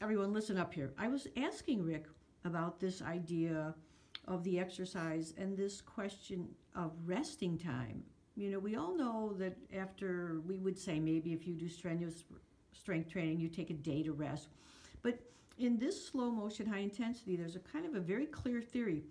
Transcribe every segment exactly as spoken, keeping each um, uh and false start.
everyone listen up here. I was asking Rick about this idea of the exercise and this question of resting time. You know, we all know that after, we would say maybe if you do strenuous strength training, you take a day to rest. But in this slow motion, high intensity, there's a kind of a very clear theory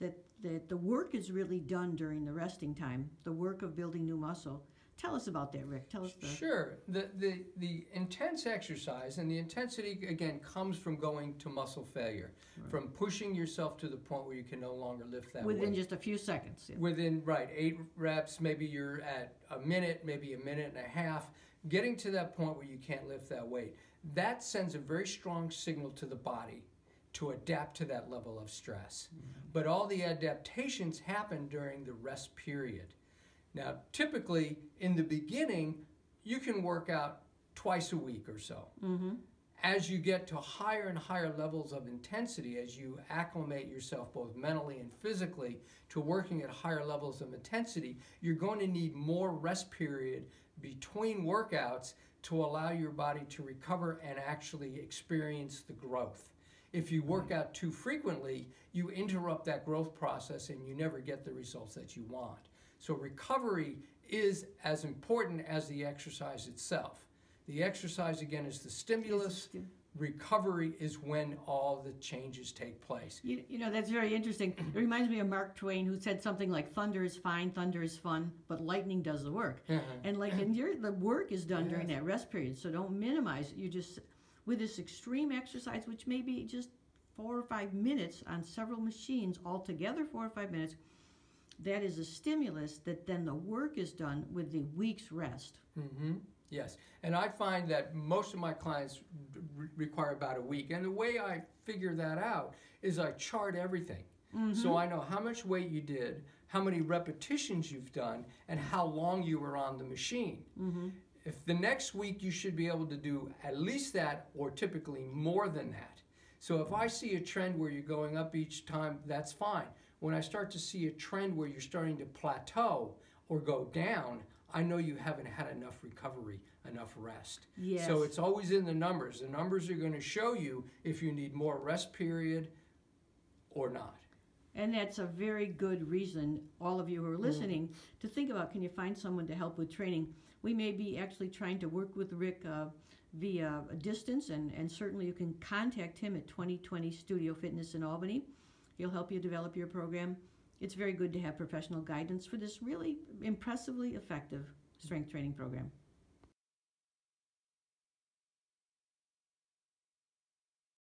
that, that the work is really done during the resting time, the work of building new muscle. Tell us about that, Rick. Tell us the... Sure. The, the, the intense exercise, and the intensity, again, comes from going to muscle failure, right. From pushing yourself to the point where you can no longer lift that Within weight. Just a few seconds. Yeah. Within, right, eight reps, maybe you're at a minute, maybe a minute and a half, getting to that point where you can't lift that weight. That sends a very strong signal to the body to adapt to that level of stress. Mm-hmm. But all the adaptations happen during the rest period. Now, typically, in the beginning, you can work out twice a week or so. Mm-hmm. As you get to higher and higher levels of intensity, as you acclimate yourself both mentally and physically to working at higher levels of intensity, you're going to need more rest period between workouts to allow your body to recover and actually experience the growth. If you work out too frequently, you interrupt that growth process and you never get the results that you want. So recovery is as important as the exercise itself. The exercise, again, is the stimulus. Recovery is when all the changes take place. You, you know, that's very interesting. It reminds me of Mark Twain, who said something like, thunder is fine, thunder is fun, but lightning does the work. Uh-huh. And like, and your, the work is done yes. during that rest period, so don't minimize it. You just, with this extreme exercise, which may be just four or five minutes on several machines, altogether four or five minutes, that is a stimulus that then the work is done with the week's rest. Mm-hmm. Yes, and I find that most of my clients re- require about a week. And the way I figure that out is I chart everything. Mm-hmm. So I know how much weight you did, how many repetitions you've done, and how long you were on the machine. Mm-hmm. If the next week you should be able to do at least that, or typically more than that. So if I see a trend where you're going up each time, that's fine. When I start to see a trend where you're starting to plateau or go down, I know you haven't had enough recovery, enough rest. Yes. So it's always in the numbers. The numbers are going to show you if you need more rest period or not. And that's a very good reason, all of you who are listening, mm. to think about, can you find someone to help with training? We may be actually trying to work with Rick uh, via a distance, and, and certainly you can contact him at twenty twenty Studio Fitness in Albany. He'll help you develop your program. It's very good to have professional guidance for this really impressively effective strength training program.